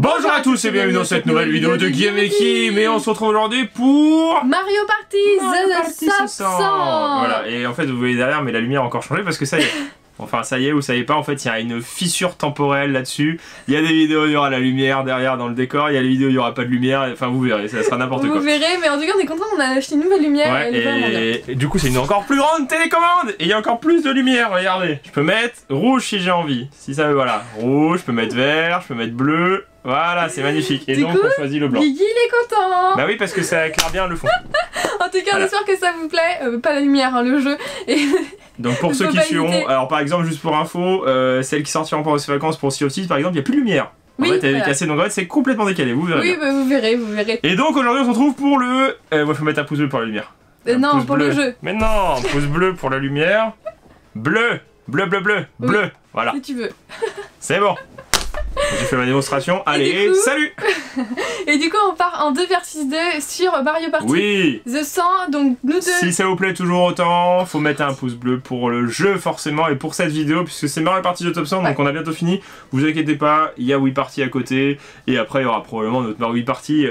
Bonjour à tous et bienvenue dans cette nouvelle vidéo de Guillaume et Kim. Et on se retrouve aujourd'hui pour Mario Party The Top 100. Voilà, et en fait vous voyez derrière, mais la lumière a encore changé parce que ça y est. Enfin ça y est, vous savez pas, en fait il y a une fissure temporelle là-dessus. Il y a des vidéos où il y aura la lumière derrière dans le décor, il y a des vidéos où il y aura pas de lumière, enfin vous verrez, ça sera n'importe quoi. Vous verrez, mais en tout cas on est content, on a acheté une nouvelle lumière. Ouais, et du coup c'est une encore plus grande télécommande et il y a encore plus de lumière, regardez. Je peux mettre rouge si j'ai envie, si ça veut, voilà. Rouge, je peux mettre vert, je peux mettre bleu, voilà, c'est magnifique. Et du donc coup, on choisit le blanc. Guigui il est content. Bah oui, parce que ça éclaire bien le fond. En tout cas, voilà. On espère que ça vous plaît, pas la lumière, hein, le jeu. Et donc pour ceux qui suivront, alors par exemple juste pour info, celles qui sortiront pendant ces vacances pour Sea of Thieves par exemple, il n'y a plus de lumière. Oui, en fait, elle est cassée, donc en fait c'est complètement décalé, vous verrez. Oui, bah, vous verrez, vous verrez. Et donc aujourd'hui on se retrouve pour le... moi faut mettre un pouce bleu pour la lumière. Non, pour bleu. Le jeu. Mais non, pouce bleu pour la lumière. Bleu, bleu, bleu, bleu, oui. Bleu, voilà. Si tu veux. C'est bon. J'ai fait ma démonstration, allez, salut. Et du coup on part en 2 vs 2 sur Mario Party The 100, donc nous deux. Si ça vous plaît toujours autant, faut mettre un pouce bleu pour le jeu forcément et pour cette vidéo puisque c'est Mario Party The Top 100, donc on a bientôt fini. Vous inquiétez pas, il y a Wii Party à côté et après il y aura probablement notre Mario Party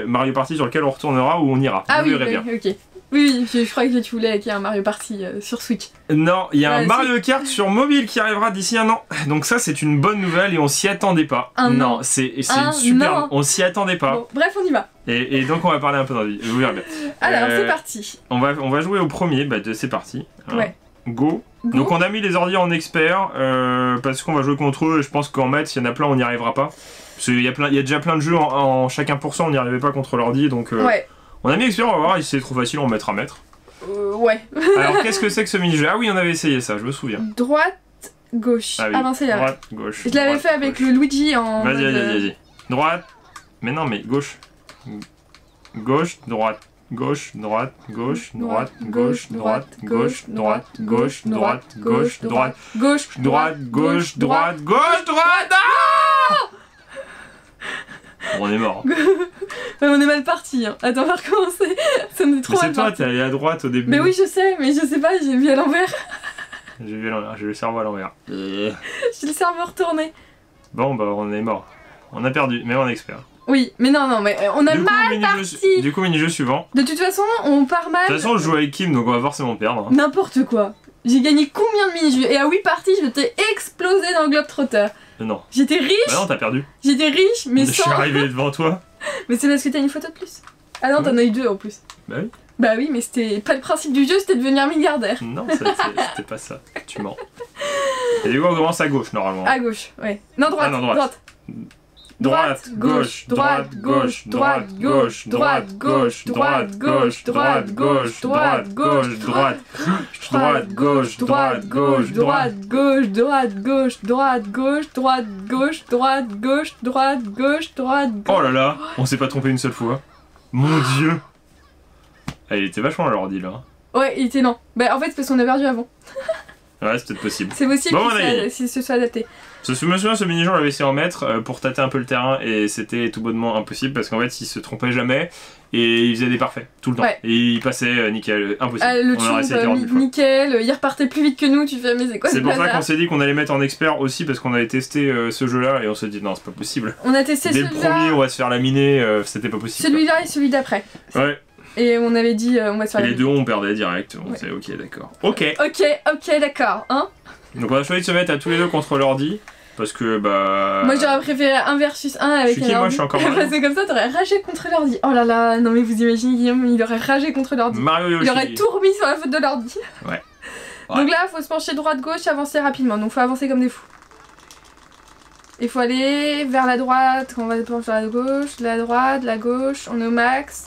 sur lequel on retournera ou on ira. Ah vous verrez bien. Okay. Oui, je croyais que tu voulais qu'il y ait un Mario Party sur Switch. Non, il y a un Mario Kart sur mobile qui arrivera d'ici un an. Donc ça c'est une bonne nouvelle et on s'y attendait pas. Non, c'est super, on s'y attendait pas. Bon, bref, on y va. Et donc on va parler un peu d'envie, vous verrez bien. Alors c'est parti. On va jouer au premier, bah c'est parti. Ouais. Go. Donc on a mis les ordi en expert parce qu'on va jouer contre eux et je pense qu'en maths, il y en a plein, on n'y arrivera pas. Parce qu'il y a déjà plein de jeux en chacun pour ça, on n'y arrivait pas contre l'ordi, donc... On a mis l'expérience, on va voir, c'est trop facile, on va mettre à mètre. Ouais. Alors qu'est-ce que c'est que ce mini-jeu? Ah oui, on avait essayé ça, je me souviens. Droite, gauche. Ah oui, droite, gauche. Je l'avais fait avec le Luigi en... Vas-y, vas-y. Droite. Mais non, mais gauche. Gauche, droite. Gauche, droite, gauche, droite, gauche, droite, gauche, droite, gauche, droite, gauche, droite, gauche, droite, gauche, droite, gauche, droite. On est mort. On est mal parti. Hein. Attends, on va recommencer. Ça me fait trop mal. C'est toi, t'es allé à droite au début. Mais oui, je sais, mais je sais pas, j'ai vu à l'envers. J'ai vu à l'envers, j'ai le cerveau à l'envers. J'ai le cerveau retourné. Bon, bah on est mort. On a perdu, mais on est expert. Oui, mais non, mais on a mal parti. Du coup, mini-jeu suivant. De toute façon, on part mal. De toute façon, je joue avec Kim, donc on va forcément perdre. N'importe quoi. J'ai gagné combien de mini-jeux? Et à Wii Party, je t'ai explosé dans le Globetrotter. Non. J'étais riche. Bah non, t'as perdu. J'étais riche, mais sans... Je suis arrivé devant toi. Mais c'est parce que t'as une photo de plus. Ah non, t'en as eu 2 en plus. Bah oui. Bah oui, mais c'était pas le principe du jeu, c'était de devenir milliardaire. Non, c'était pas ça. Tu mens. Et du coup, on commence à gauche, normalement. À gauche, ouais. Non, droite. Ah non, droite. Droite, gauche, droite, gauche, droite, gauche, droite, gauche, droite, gauche, droite, gauche, droite, gauche, droite, droite, gauche, droite, gauche, droite, gauche, droite, gauche, droite, gauche, droite, gauche, droite, gauche, droite, gauche, droite, gauche. Oh là là, on s'est pas trompé une seule fois. Mon dieu. Elle était vachement à l'ordi là. Ouais, il était lent. Bah en fait c'est parce qu'on a perdu avant. Ouais, c'est peut-être possible. C'est possible que ce soit adapté. Je me souviens, ce mini-jeu, on l'avait essayé en mettre pour tâter un peu le terrain et c'était tout bonnement impossible parce qu'en fait, il se trompait jamais et il faisait des parfaits tout le temps. Ouais. Et il passait nickel, impossible. Le tube, nickel, il repartait plus vite que nous, tu fais, mais c'est quoi? C'est pour ça qu'on s'est dit qu'on allait mettre en expert aussi parce qu'on avait testé ce jeu-là et on s'est dit non, c'est pas possible. On a testé celui-là. Dès le premier, on va se faire laminer, c'était pas possible. Celui-là et celui d'après. Ouais. Et on avait dit on va se faire laminer. Les deux, on perdait direct. On s'est ok, d'accord. Ok, d'accord, hein. Donc on a choisi de se mettre à tous les deux contre l'ordi parce que bah... Moi j'aurais préféré 1 vs 1 avec un ordi. Moi je suis encore Mario. Comme ça t'aurais ragé contre l'ordi. Oh là là, non mais vous imaginez Guillaume, il aurait ragé contre l'ordi. Mario Yoshi. Il aurait tout remis sur la faute de l'ordi. Ouais. Donc là faut se pencher droite-gauche, avancer rapidement, donc faut avancer comme des fous. Il faut aller vers la droite, on va se pencher vers la gauche, la droite, la gauche, on est au max.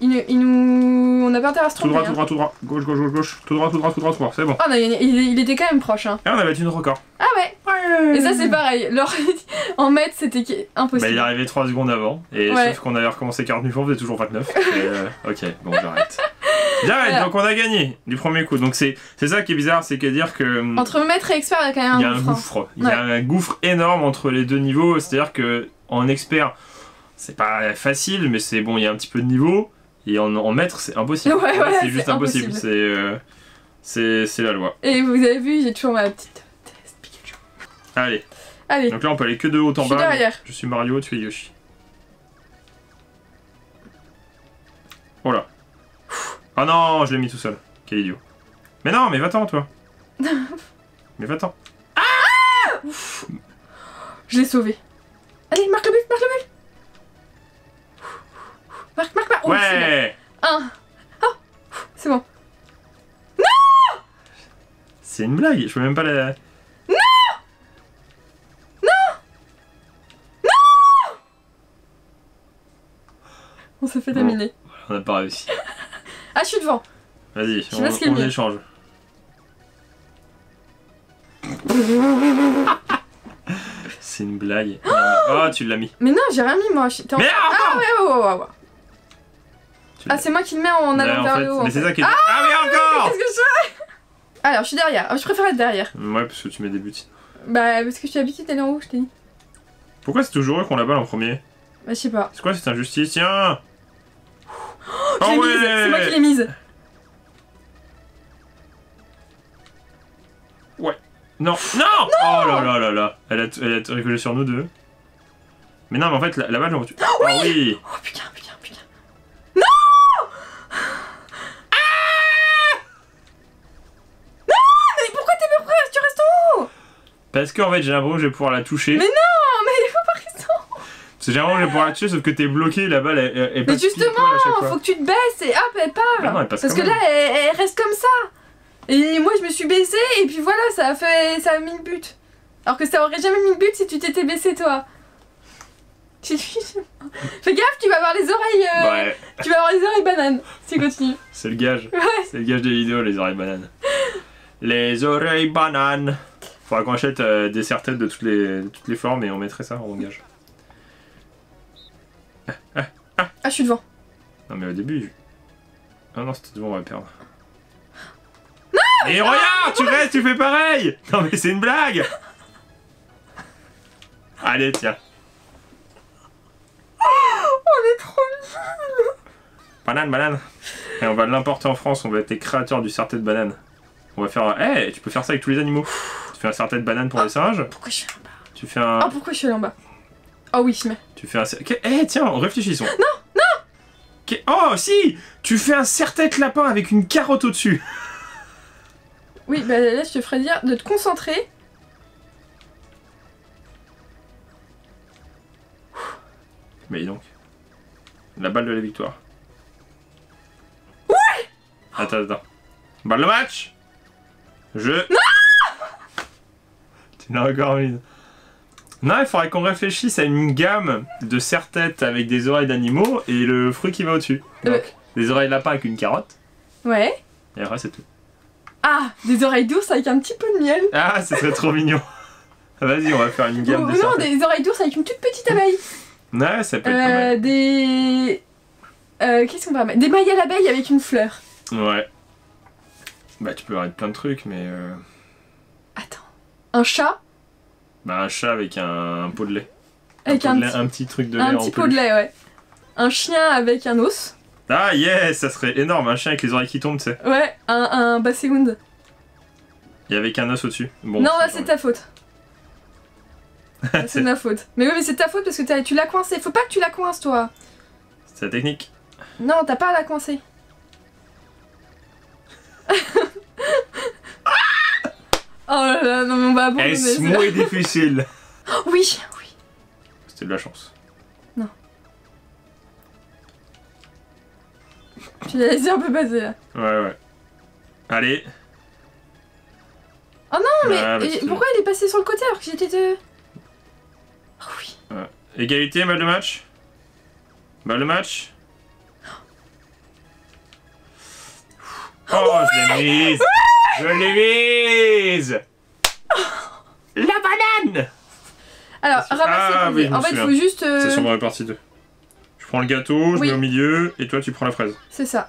On n'a pas intérêt à se tromper. Tout droit. Gauche. Tout droit. C'est bon. Ah non, il était quand même proche. Hein. Et on a battu notre record. Ah ouais. Et ça c'est pareil, en mètres c'était impossible. Bah il est arrivé 3 secondes avant, et sauf qu'on avait recommencé 40 000 fois, on faisait toujours 29. Ok, bon j'arrête. Direct, donc on a gagné du premier coup. Donc c'est ça qui est bizarre, c'est que dire que... Entre maître et expert, il y a quand même un gouffre. Il y a un gouffre énorme entre les deux niveaux. C'est-à-dire qu'en expert, c'est pas facile, mais c'est bon, il y a un petit peu de niveau. Et en maître, c'est impossible. Ouais, ouais, c'est juste impossible. C'est la loi. Et vous avez vu, j'ai toujours ma petite test Pikachu. Allez. Allez. Donc là, on peut aller que de haut en bas. Derrière. Je suis Mario, tu es Yoshi. Voilà. Oh non, je l'ai mis tout seul. Quel idiot. Mais non, mais va-t'en, toi. Mais va-t'en. Ah! Ouf. Je l'ai sauvé. Allez, marque le but, marque le but. Marque, marque, marque. Ouais. Oh, bon. Un. Oh, c'est bon. Non! C'est une blague, je peux même pas la... Non! Non! Non! On s'est fait dominer. On n'a pas réussi. Ah, je suis devant. Vas-y, on échange. C'est une blague. Oh, oh, tu l'as mis. Mais non, j'ai rien mis moi. Mais ah ouais, ouais. Ah, c'est moi qui le mets en allant vers le haut. Mais c'est ça qui est... Ah mais encore. Qu'est-ce que je fais? Alors, je suis derrière. Je préfère être derrière. Ouais, parce que tu mets des buts. Bah, parce que je suis habituée d'aller en haut, je t'ai dit. Pourquoi c'est toujours eux qu'on la balle en premier? Bah, je sais pas. C'est quoi cette injustice? Tiens. Oh, oh ouais. C'est moi qui l'ai mise. Ouais. Non. Non, non. Oh là là là là. Elle a rigolé sur nous deux. Mais non, mais en fait, la balle, on va tuer. Oh oui, oui. Oh putain, putain, putain. Non. Ah. Non, mais pourquoi t'es pas prêt? Tu restes en haut. Parce qu'en fait, j'ai l'impression que je vais pouvoir la toucher. Mais non, mais il faut pas rester en haut. C'est généralement je vais pouvoir la tuer, sauf que t'es bloqué, la balle elle passe. Mais justement, faut que tu te baisses et hop, elle part. Bah non, elle passe. Parce que là, elle reste comme ça. Et moi, je me suis baissée et puis voilà, ça a mis le but. Alors que ça aurait jamais mis le but si tu t'étais baissée, toi. Fais gaffe, tu vas avoir les oreilles. Ouais. Tu vas avoir les oreilles bananes. Si tu continues. C'est le gage. Ouais. C'est le gage des vidéos, les oreilles bananes. Les oreilles bananes. Faudra qu'on achète des serre-têtes de toutes les formes et on mettrait ça en gage. Ah, je suis devant. Non, mais au début. Ah non, c'était devant, on va perdre. Non! Et regarde, tu restes, tu fais pareil! Non, mais c'est une blague! Allez, tiens. Oh, on est trop nuls! Banane, banane! Et on va l'importer en France, on va être les créateurs du serre-tête banane. On va faire. Eh, hey, tu peux faire ça avec tous les animaux. Tu fais un serre-tête banane pour les singes. Pourquoi je suis là en bas? Tu fais un. Ah, pourquoi je suis là en bas? Oh oui, je mets. Tu fais un... Eh tiens, réfléchissons. Non, non. Oh si. Tu fais un serre-tête lapin avec une carotte au-dessus. Oui, bah là, je te ferais dire de te concentrer. Mais donc, la balle de la victoire. Ouais. Attends, attends. Balle de match. Je... Non. Tu l'as encore mise. Non, il faudrait qu'on réfléchisse à une gamme de serre-têtes avec des oreilles d'animaux et le fruit qui va au-dessus. Des oreilles de lapin avec une carotte. Ouais. Et après, c'est tout. Ah, des oreilles d'ours avec un petit peu de miel. Ah, ce serait trop mignon. Vas-y, on va faire une gamme de serre-têtes. Non, des oreilles d'ours avec une toute petite abeille. Ouais, ça peut être pas mal. Des... qu'est-ce qu'on va mettre? Des mailles à l'abeille avec une fleur. Ouais. Bah, tu peux avoir plein de trucs, mais... Attends. Un chat? Bah un chat avec un pot de lait. Avec un petit truc de lait en peluche. Un petit pot de lait, ouais. Un chien avec un os. Ah yes, ça serait énorme, un chien avec les oreilles qui tombent, tu sais. Ouais, un basségound. Et avec un os au-dessus. Bon, non, là c'est ta faute. C'est ma faute. Mais oui, mais c'est ta faute parce que tu l'as coincé. Faut pas que tu la coinces, toi. C'est la technique. Non, t'as pas à la coincer. Oh là là, non mais on va abandonner. Est-ce moins difficile? Oui, oui. C'était de la chance. Non. Tu l'as laissé un peu passer là. Ouais, ouais. Allez. Oh non, mais ah, bah, pourquoi il est passé sur le côté alors que j'étais de... Oh oui. Ouais. Égalité, balle de match. Balle de match. Oh, oui, je l'ai mise. Je l'ai mise. La banane. Alors, ramasser le oui, en fait, il faut juste... C'est sur ma répartie 2. Je prends le gâteau, je mets au milieu, et toi, tu prends la fraise. C'est ça.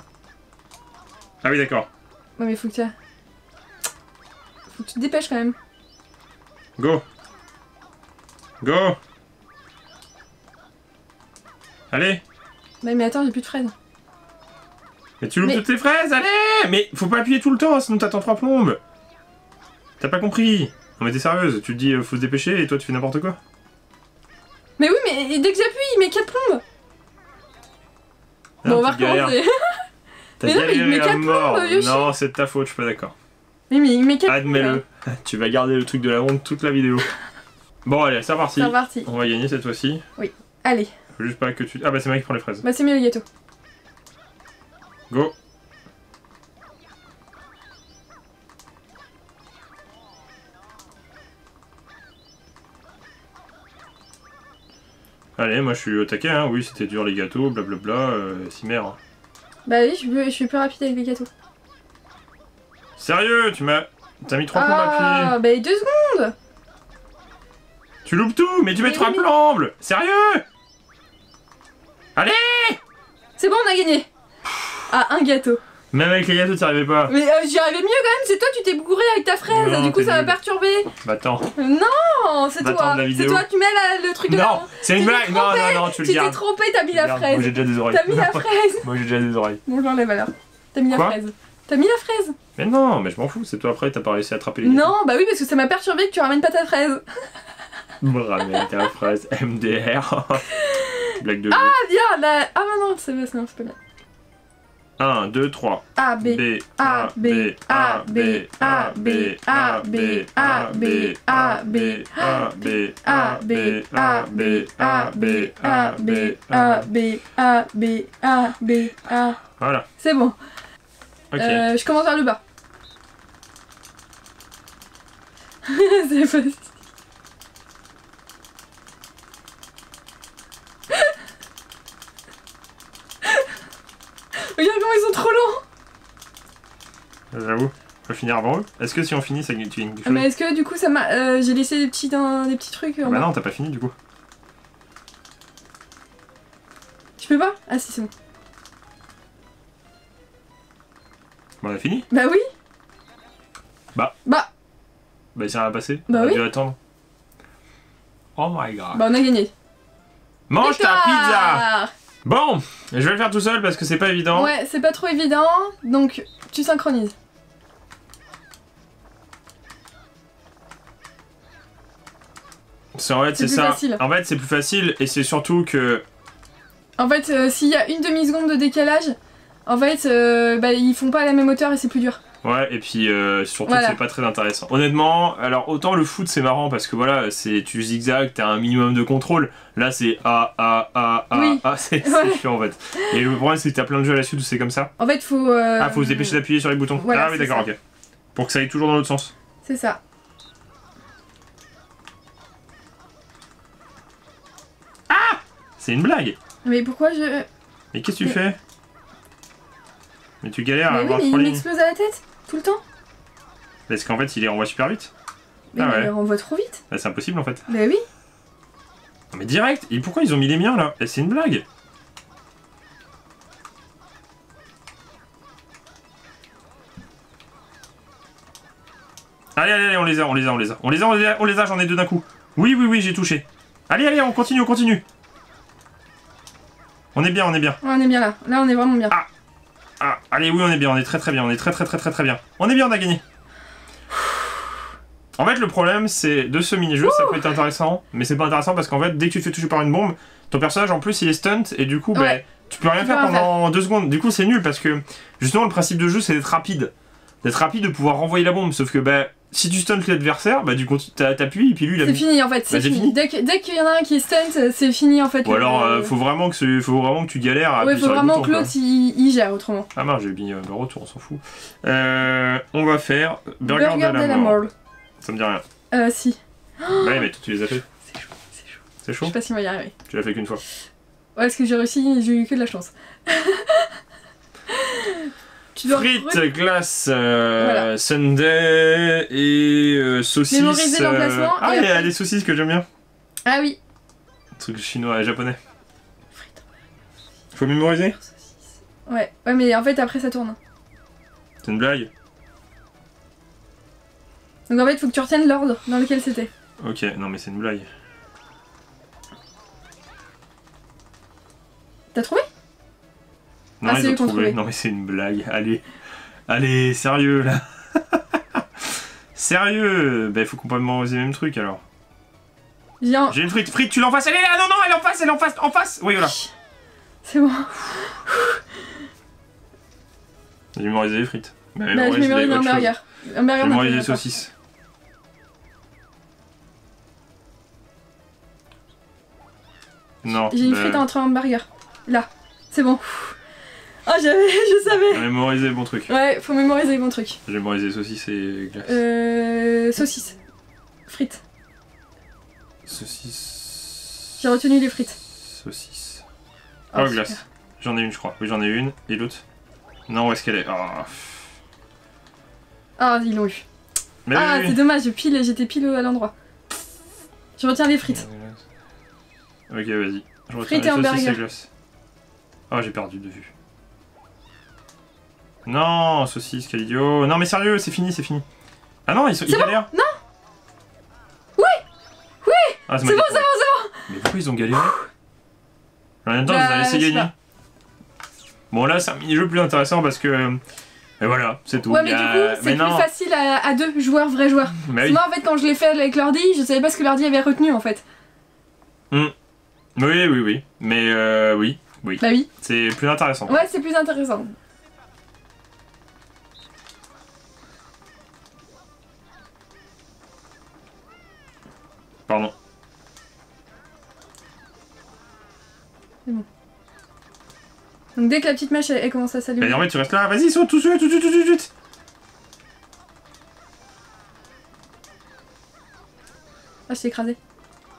Ah oui, d'accord. Ouais, mais faut que tu... Faut que tu te dépêches quand même. Go. Go. Allez. Bah mais attends, j'ai plus de fraises. Mais tu loupes toutes tes fraises, allez. Mais faut pas appuyer tout le temps, sinon t'attends 3 plombes. T'as pas compris. Non mais t'es sérieuse, tu te dis faut se dépêcher et toi tu fais n'importe quoi. Mais oui, mais dès que j'appuie, il met 4 plombes. Bon, on va recommencer. T'as galéré à mort. Non, c'est de ta faute, je suis pas d'accord. Mais il met 4 plombes. Admets-le. Tu vas garder le truc de la honte toute la vidéo. Bon, allez, c'est parti. C'est parti. On va gagner cette fois-ci. Oui, allez. Faut juste pas que tu... Ah bah c'est moi qui prends les fraises. Bah c'est mieux les gâteaux. Go. Allez, moi je suis au taquet, hein. Oui, c'était dur les gâteaux, blablabla, cimère. Bah oui, je suis plus rapide avec les gâteaux. Sérieux, tu m'as... T'as mis 3 plombes à pied. Bah 2 secondes. Tu loupes tout, mais tu mets 3 plombes. Sérieux. Allez. C'est bon, on a gagné. Ah, un gâteau. Même avec les gâteaux, t'y arrivais pas. Mais j'y arrivais mieux quand même, c'est toi, tu t'es bourré avec ta fraise, non, du coup ça m'a perturbé. Bah attends. Non, c'est toi. C'est toi, tu mets le truc de la... Non, c'est une blague. Non, non, non, tu le gardes. Tu t'es trompé, t'as mis la fraise. Moi j'ai déjà des oreilles. T'as mis la fraise. Moi j'ai déjà des oreilles. Bon, j'enlève alors. T'as mis la fraise. T'as mis la fraise. Mais non, mais je m'en fous, c'est toi après, t'as pas réussi à attraper les gâteaux. Non, bah oui, parce que ça m'a perturbé que tu ramènes pas ta fraise. Ramène ta fraise, MDR. Blague de... Ah, viens, là. Ah, non, c'est pas bien. 1, 2, 3. A, B, A, B, A, B, A, B, A, B, A, B, A, B, A, B, A, B, A, B, A, B, A, B, A, B, A, B, A, B, A. Voilà. C'est bon. Ok. Je commence par le bas. C'est facile. Regarde comment ils sont trop lents. J'avoue, on peut finir avant eux. Est-ce que si on finit, ça gagne quelque chose? Mais est-ce que du coup, ça m'a... j'ai laissé des petits trucs... bah non, t'as pas fini du coup. Je peux pas? Ah si, c'est bon. Bon, on a fini? Bah oui. Bah il s'est rien passé. Bah oui. On a dû attendre. Oh my god. Bah on a gagné. Mange ta pizza. Bon, je vais le faire tout seul parce que c'est pas évident. Ouais, c'est pas trop évident, donc tu synchronises. En fait, c'est ça. Facile. En fait, c'est plus facile et c'est surtout que... En fait, s'il y a une demi-seconde de décalage, en fait, ils font pas à la même hauteur et c'est plus dur. Ouais, et puis surtout voilà. C'est pas très intéressant. Honnêtement, alors autant le foot c'est marrant parce que voilà, tu zigzags, t'as un minimum de contrôle. Là c'est c'est chiant en fait. Et le problème c'est que t'as plein de jeux là-dessus où c'est comme ça. En fait faut... Ah faut se dépêcher d'appuyer sur les boutons. Voilà, ah oui d'accord, ok. Pour que ça aille toujours dans l'autre sens. C'est ça. Ah. C'est une blague. Mais pourquoi je... Mais qu'est-ce que tu fais? Mais tu galères à avoir... Mais oui, mais il m'explose à la tête tout le temps. Parce qu'en fait, il les renvoie super vite. Mais il les renvoie trop vite. Bah, c'est impossible en fait. Bah oui. Mais direct. Et pourquoi ils ont mis les miens là? C'est une blague. Allez, allez, allez, on les a, j'en ai 2 d'un coup. Oui, j'ai touché. Allez, allez, on continue. On est bien. Ouais, on est bien là. Là, on est vraiment bien. Ah. Ah, allez, oui, on est bien, on est très très bien. On est bien, on a gagné. En fait, le problème, c'est de ce mini-jeu, ça peut être intéressant, mais c'est pas intéressant parce qu'en fait, dès que tu te fais toucher par une bombe, ton personnage, en plus, il est stunt, et du coup, tu peux rien faire pendant 2 secondes. Du coup, c'est nul parce que, justement, le principe de jeu, c'est d'être rapide. D'être rapide, de pouvoir renvoyer la bombe, sauf que, si tu stuntes l'adversaire, du coup t'appuies et puis lui il a... C'est fini en fait, c'est fini. Dès qu'il y en a un qui stunt, c'est fini en fait. Ou alors faut vraiment que tu galères à... Ouais, faut vraiment que l'autre il gère autrement. Ah mince, j'ai mis le retour, on s'en fout. On va faire Burger de la mort. Ça me dit rien. Si. Ouais mais toi tu les as fait. C'est chaud. C'est chaud. Je sais pas si on va y arriver. Tu l'as fait qu'une fois. Ouais, parce que j'ai réussi, j'ai eu que de la chance. Frites, glace, voilà. Sundae et saucisses. Mémoriser l'emplacement. Ah, il y a des saucisses que j'aime bien. Ah oui. Truc chinois et japonais. Frites. Faut mémoriser. Ouais, mais en fait après ça tourne. C'est une blague. Donc en fait, il faut que tu retiennes l'ordre dans lequel c'était. Ok, non mais c'est une blague. T'as trouvé? Non, ah, ils ont trouvé. Non mais c'est une blague. Allez, allez, sérieux là. Sérieux. Bah il faut complètement oser les mêmes trucs alors. Viens. J'ai une frite, frite, tu l'en fasses. Elle est là, non, non, elle est en face, elle est en face, en face. Oui, voilà. C'est bon. J'ai mémorisé les frites. Mais bah, j'ai mémorisé un burger. J'ai mémorisé les saucisses. Non. J'ai une frite entre un burger. Là, c'est bon. Ah, oh, j'avais, je savais. Mémoriser les bons trucs. Ouais, faut mémoriser les bons trucs. J'ai mémorisé saucisses et glace. Saucisses. Frites. Saucisses. J'ai retenu les frites. Saucisses. Oh, oh glace. J'en ai une, je crois. Oui, j'en ai une. Et l'autre? Non, où est-ce qu'elle est? Ah, oh. Oh, ils l'ont eu. Mais ah, c'est dommage, j'étais pile à l'endroit. Je retiens les frites. Ok, vas-y. Je retiens les saucisses et glace. Ah, oh, j'ai perdu de vue. Non, saucisses, quel idiot. Non, mais sérieux, c'est fini, c'est fini. Ah non, ils sont galèrent. Bon, non. Ah, c'est bon, c'est bon, c'est bon. Mais pourquoi ils ont galéré? En même temps, vous avez essayé de gagner. Bon, là, c'est un mini-jeu plus intéressant parce que... Et voilà, c'est tout. Ouais, mais du coup, c'est plus facile à deux joueurs, vrais joueurs. Mais moi, en fait, quand je l'ai fait avec l'ordi, je savais pas ce que l'ordi avait retenu, en fait. Mm. Oui, oui, oui. Mais oui, oui. Bah oui. C'est plus intéressant. Ouais, c'est plus intéressant. Pardon. C'est bon. Donc dès que la petite mèche elle commence à s'allumer. En fait tu restes là, vas-y saute tout de suite, tout de suite, tout de suite. Ah je t'ai écrasé.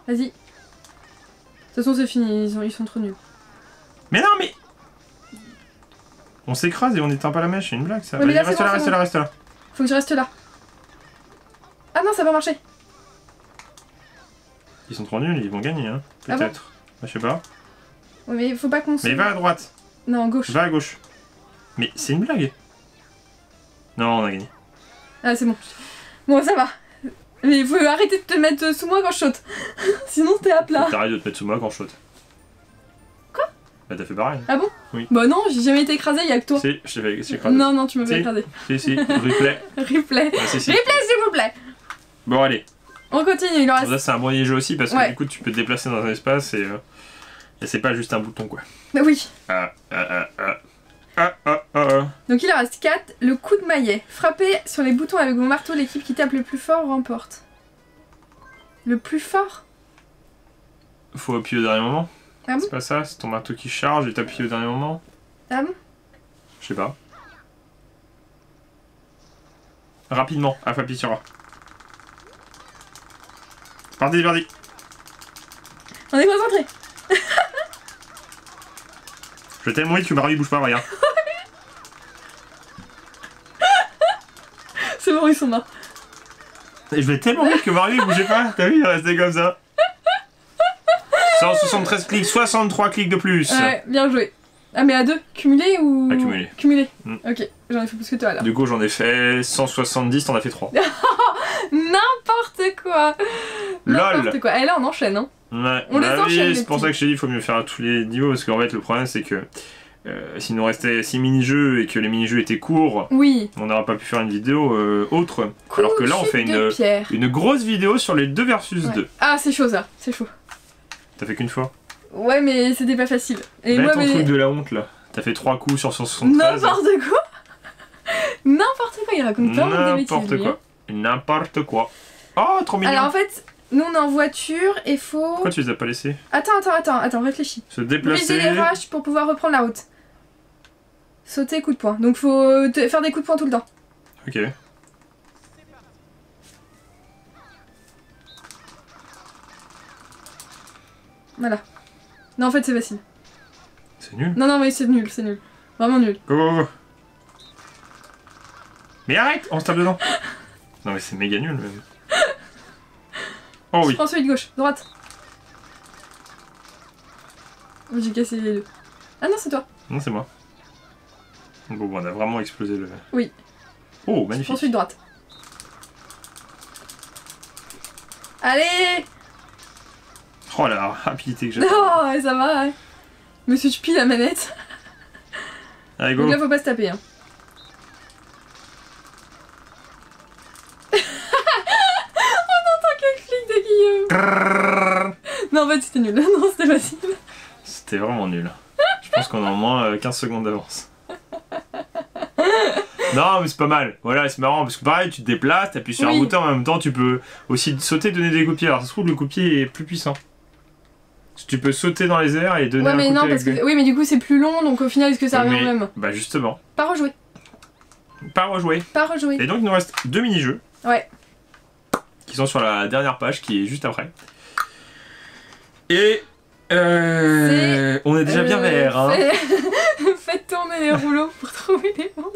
Vas-y. De toute façon c'est fini, ils sont trop nuls. Mais non mais on s'écrase et on n'éteint pas la mèche, c'est une blague ça. Ouais, là, reste là, reste là, reste là. Faut que je reste là. Ah non ça va marcher. Ils sont trop nuls, ils vont gagner hein. Peut-être. Ah bon, je sais pas. Oui, mais faut pas qu'on se... Mais va à droite. Non, gauche. Va à gauche. Mais c'est une blague. Non, on a gagné. Ah, c'est bon. Bon, ça va. Mais il faut arrêter de te mettre sous moi quand je saute. Sinon, t'es à plat. T'arrêtes de te mettre sous moi quand je saute. Quoi? Bah, t'as fait pareil. Ah bon? Oui. Bah non, j'ai jamais été écrasé, y'a que toi. Si, je t'ai fait écraser. Non, non, tu m'as fait écraser. Si, si, replay. Replay. Ah, si, si. Replay, s'il vous plaît. Bon, allez. On continue, il en reste... Là, c'est un bon jeu aussi parce que ouais, du coup, tu peux te déplacer dans un espace et... Et c'est pas juste un bouton quoi. Bah oui. Donc il en reste 4. Le coup de maillet. Frappez sur les boutons avec mon marteau, l'équipe qui tape le plus fort remporte. Le plus fort? Faut appuyer au dernier moment. Ah bon? C'est pas ça, c'est ton marteau qui charge et t'appuies au dernier moment. Ah bon? Je sais pas. Rapidement, F appuie sur A. Parti, parti. On est concentrés. Je t'aime oui, tu m'as bouge pas, regarde. C'est bon, ils sont morts. Et je vais tellement vite que Mario bougeait pas, t'as vu, il restait comme ça. 173 clics, 63 clics de plus. Ouais, bien joué. Ah mais à deux, cumulé ou... Accumulé. Cumulé. Mmh. Ok, j'en ai fait plus que toi là. Du coup j'en ai fait 170, t'en as fait 3. N'importe quoi. N'importe quoi. Et là on enchaîne hein. Ouais, on bah les enchaîne. C'est pour ça que je t'ai dit qu'il faut mieux faire à tous les niveaux parce qu'en fait le problème c'est que s'il nous restait 6 mini-jeux et que les mini-jeux étaient courts, oui, on n'aurait pas pu faire une vidéo autre. Coup alors que là on fait une grosse vidéo sur les 2 versus ouais. 2. Ah c'est chaud ça, c'est chaud. T'as fait qu'une fois? Ouais mais c'était pas facile. Et moi, ton truc de la honte là, t'as fait 3 coups sur 173. N'importe quoi. N'importe quoi, il raconte plein de bêtises. N'importe quoi. N'importe quoi. Oh trop mignon. Alors en fait... Nous on est en voiture et faut... Pourquoi tu les as pas laissés? Attends, réfléchis. Se déplacer... Briser les roches pour pouvoir reprendre la route. Sauter, coup de poing. Donc faut faire des coups de poing tout le temps. Ok. Voilà. Non en fait c'est facile. C'est nul? Non non mais c'est nul, c'est nul. Vraiment nul. Go go go. Mais arrête, on se tape dedans. Non mais c'est méga nul même. Oh oui. Je prends celui de gauche, droite. J'ai cassé les deux. Ah non, c'est toi. Non, c'est moi. Bon, on a vraiment explosé le... Oui. Oh, magnifique. Ensuite droite. Allez. Oh la rapidité que j'ai. Non, ouais, ça va, ouais. Monsieur, je pile la manette. Allez, go. Donc là, faut pas se taper, hein. Non, en fait c'était nul, non c'était facile. C'était vraiment nul. Je pense qu'on a au moins 15 secondes d'avance. Non mais c'est pas mal, voilà c'est marrant parce que pareil tu te déplaces, t'appuies sur un bouton en même temps, tu peux aussi sauter et donner des coups de pied. Alors ça se trouve le coup de pied est plus puissant. Tu peux sauter dans les airs et donner un coup de pied. Non, parce que... Oui mais du coup c'est plus long donc au final est-ce que ça revient même? Bah justement. Pas rejouer. Pas rejouer. Pas rejouer. Et donc il nous reste deux mini-jeux. Ouais. Qui sont sur la dernière page qui est juste après. Et on est déjà bien vert, hein. Faites tourner les rouleaux pour trouver les bandes.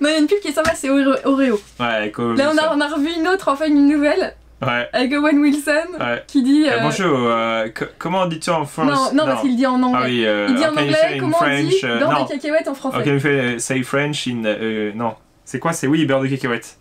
Non, il y a une pub qui est sympa, c'est Oreo. Ouais, comme là, on a revu une autre, enfin une nouvelle. Ouais. Avec Owen Wilson, ouais. Qui dit. Bonjour, comment dit-on en français? Non, parce qu'il dit en anglais. Ah oui, il dit en anglais, comment on dit beurre de cacahuète en français? Ok, say French in. Non. C'est quoi? C'est oui, beurre de cacahuète.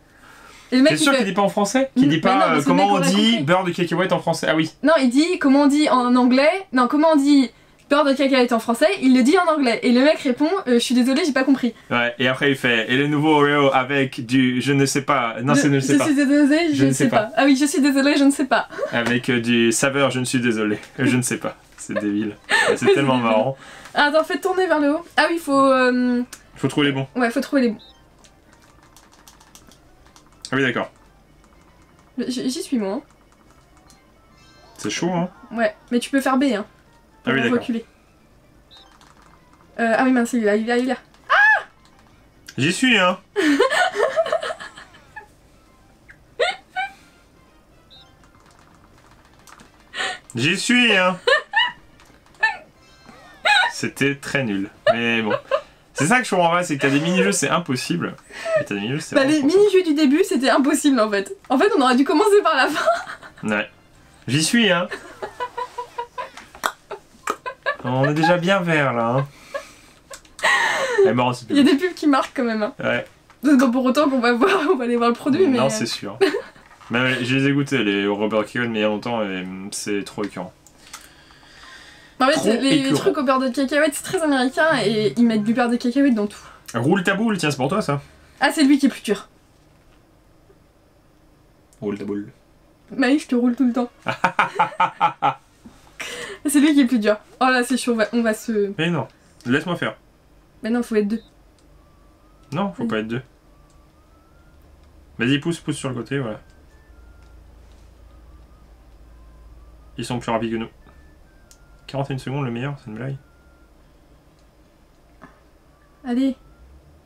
C'est sûr qu'il dit pas en français? Qu'il dit pas comment on dit beurre de cacahuète en français? Ah oui. Non, il dit comment on dit en anglais. Non, comment on dit beurre de cacahuète en français? Il le dit en anglais. Et le mec répond je suis désolé, j'ai pas compris. Ouais, et après il fait et le nouveau Oreo avec du je ne sais pas. Non, c'est je ne sais pas. Je suis désolé, je ne sais pas. Ah oui, je suis désolé, je ne sais pas. Avec du saveur, je ne suis désolé, je ne sais pas. C'est débile. C'est tellement marrant. Attends, faites tourner vers le haut. Ah oui, faut trouver les bons. Ouais, faut trouver les bons. Ah oui d'accord. J'y suis moi. Hein. C'est chaud hein. Ouais, mais tu peux faire B hein. Ah oui d'accord. Ah oui mince, il est là. Ah j'y suis hein. J'y suis hein. C'était très nul, mais bon. C'est ça que je comprends pas, c'est que t'as des mini-jeux, c'est impossible. T'as des mini-jeux, c'est bah, les mini-jeux du début, c'était impossible en fait. En fait, on aurait dû commencer par la fin. Ouais. J'y suis, hein. On est déjà bien vert là. Hein. Elle est marrant, c'est plus. Il y a des pubs qui marquent quand même. Hein. Ouais. Donc, pour autant qu'on va voir, on va aller voir le produit. Mais non, c'est sûr. Même, je les ai goûtés, les Robert Keoghan, mais il y a longtemps, et c'est trop écœurant. En fait, les trucs au beurre de cacahuète, c'est très américain et ils mettent du beurre de cacahuète dans tout. Roule ta boule, tiens, c'est pour toi ça. Ah, c'est lui qui est plus dur. Roule ta boule. Maï, je te roule tout le temps. C'est lui qui est plus dur. Oh là, c'est chaud, on va se. Mais non, laisse-moi faire. Mais non, faut être deux. Non, faut pas être deux. Vas-y, pousse sur le côté, voilà. Ils sont plus rapides que nous. 41 secondes le meilleur, c'est une blague. Allez,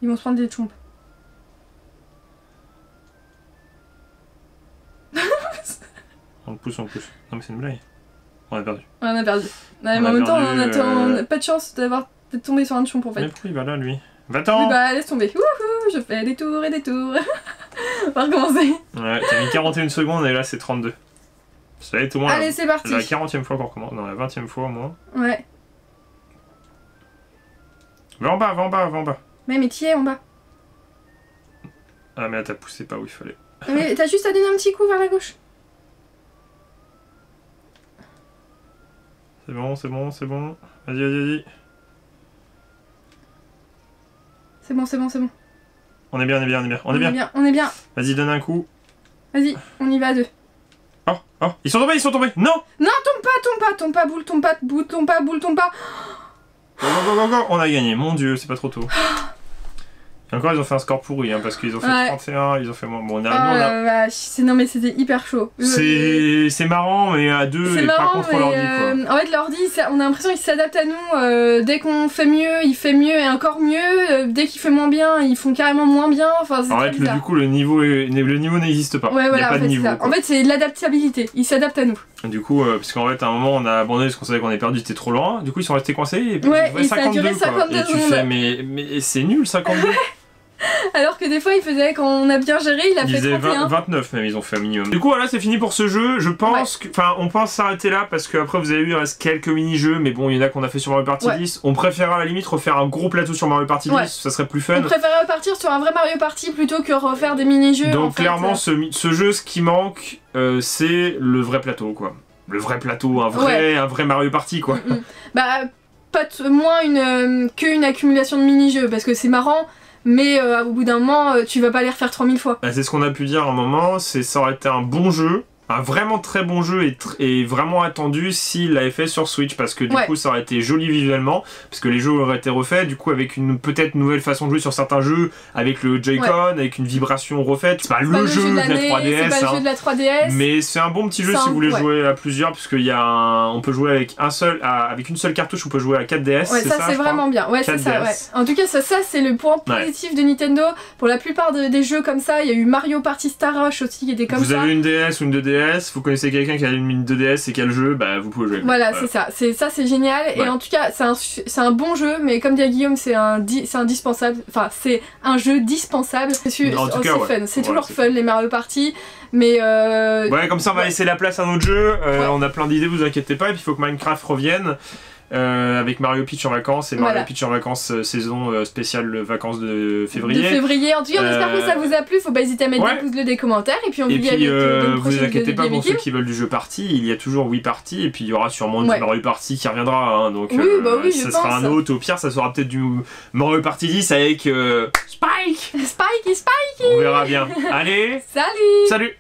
ils vont se prendre des chomps. on pousse. Non mais c'est une blague. On a perdu. Ouais, on a perdu. Ouais, mais en même temps, on a pas de chance d'avoir tombé sur un chomp en fait. Mais pourquoi il va là lui? Va-t'en. Bah laisse tomber. Wouhou, je fais des tours et des tours. On va recommencer. Ouais, t'as mis 41 secondes et là c'est 32. Ça va être au moins. Allez, c'est parti. La 40e fois qu'on recommence. Non, la 20e fois au moins. Ouais. Va en bas. Mais t'y es en bas. Ah, mais là, t'as poussé pas où il fallait. Mais t'as juste à donner un petit coup vers la gauche. C'est bon. Vas-y. C'est bon. On est bien. Vas-y, donne un coup. Vas-y, on y va à deux. Oh, ils sont tombés, non, tombe pas, boule, Go. On a gagné, mon dieu, c'est pas trop tôt. Et encore, ils ont fait un score pourri, hein, parce qu'ils ont fait 31, ils ont fait moins. Bon, non, mais c'était hyper chaud. C'est marrant, mais à deux, et par contre, l'ordi, quoi. En fait, l'ordi, on a l'impression qu'il s'adapte à nous. Dès qu'on fait mieux, il fait mieux et encore mieux. Dès qu'il fait moins bien, ils font carrément moins bien. Enfin, en fait, du coup, le niveau n'existe pas. Ouais, voilà, il n'y a pas de niveau. En fait, c'est de l'adaptabilité. Ils s'adaptent à nous. Du coup, parce qu'en fait, à un moment, on a abandonné parce qu'on savait qu'on avait perdu, c'était trop loin. Du coup, ils sont restés coincés. Et ça a duré 52 secondes. Mais c'est nul, 52. Alors que des fois, il faisait, quand on a bien géré, il a fait 31. 29 même, ils ont fait un minimum. Du coup, voilà, c'est fini pour ce jeu. Je pense que... Enfin, on pense s'arrêter là parce qu'après, vous avez vu, il reste quelques mini-jeux. Mais bon, il y en a qu'on a fait sur Mario Party 10. On préférera à la limite refaire un gros plateau sur Mario Party 10. Ça serait plus fun. On préférera repartir sur un vrai Mario Party plutôt que refaire des mini-jeux. Donc, en fait, clairement, ce jeu, ce qui manque, c'est le vrai plateau, quoi. Le vrai plateau, un vrai Mario Party, quoi. Bah, pas moins qu'une accumulation de mini-jeux parce que c'est marrant. Mais au bout d'un moment, tu vas pas les refaire 3000 fois. Bah, c'est ce qu'on a pu dire à un moment, ça aurait été un bon jeu, un vraiment très bon jeu et vraiment attendu s'il l'avait fait sur Switch parce que du coup ça aurait été joli visuellement, parce que les jeux auraient été refaits, du coup avec une peut-être nouvelle façon de jouer sur certains jeux, avec le Joy-Con, avec une vibration refaite. C'est pas le jeu de la 3DS, mais c'est un bon petit jeu si vous voulez jouer à plusieurs, parce qu'il y a on peut jouer avec une seule cartouche, on peut jouer à 4DS. Ouais, ça c'est vraiment bien. Ouais, c'est ça. Ouais. En tout cas, ça c'est le point positif de Nintendo. Pour la plupart des jeux comme ça, il y a eu Mario Party Star Rush aussi qui était comme ça. Vous avez une DS ou une 2DS, vous connaissez quelqu'un qui a une 2DS et qui a le jeu, bah vous pouvez jouer. Voilà, c'est ça, c'est génial. Et en tout cas, c'est un bon jeu, mais comme dit Guillaume, c'est indispensable. Enfin, c'est un jeu dispensable. C'est fun, c'est toujours fun les Mario Party. Mais ouais, comme ça on va laisser la place à un autre jeu. On a plein d'idées, vous inquiétez pas. Et puis il faut que Minecraft revienne. Avec Mario Peach en vacances et Mario Peach en vacances saison spéciale vacances de février. En tout cas, j'espère que ça vous a plu. Faut pas hésiter à mettre des pouces bleus, des commentaires et puis on vous dit à bientôt. Vous inquiétez pas pour ceux qui veulent du jeu party, il y a toujours Wii Party et puis il y aura sûrement du Mario Party qui reviendra. Hein, donc ça sera un autre. Au pire, ça sera peut-être du Mario Party 10 avec Spike. Spikey. On verra bien. Allez. Salut.